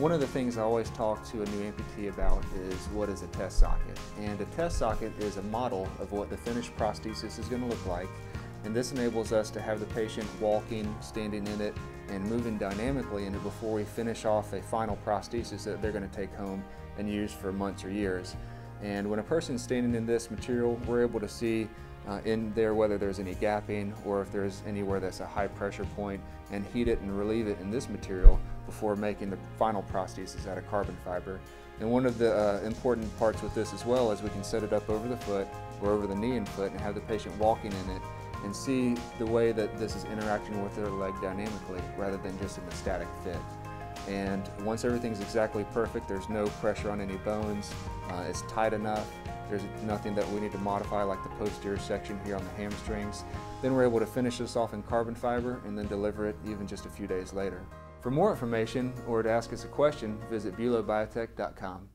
One of the things I always talk to a new amputee about is what is a test socket. And a test socket is a model of what the finished prosthesis is going to look like. And this enables us to have the patient walking, standing in it, and moving dynamically in it before we finish off a final prosthesis that they're going to take home and use for months or years. And when a person's standing in this material, we're able to see in there whether there's any gapping or if there's anywhere that's a high pressure point, and heat it and relieve it in this material before making the final prosthesis out of carbon fiber. And one of the important parts with this as well is we can set it up over the foot or over the knee and foot and have the patient walking in it and see the way that this is interacting with their leg dynamically rather than just in the static fit. And once everything's exactly perfect, there's no pressure on any bones, it's tight enough, there's nothing that we need to modify like the posterior section here on the hamstrings, then we're able to finish this off in carbon fiber and then deliver it even just a few days later. For more information or to ask us a question, visit bulowbiotech.com.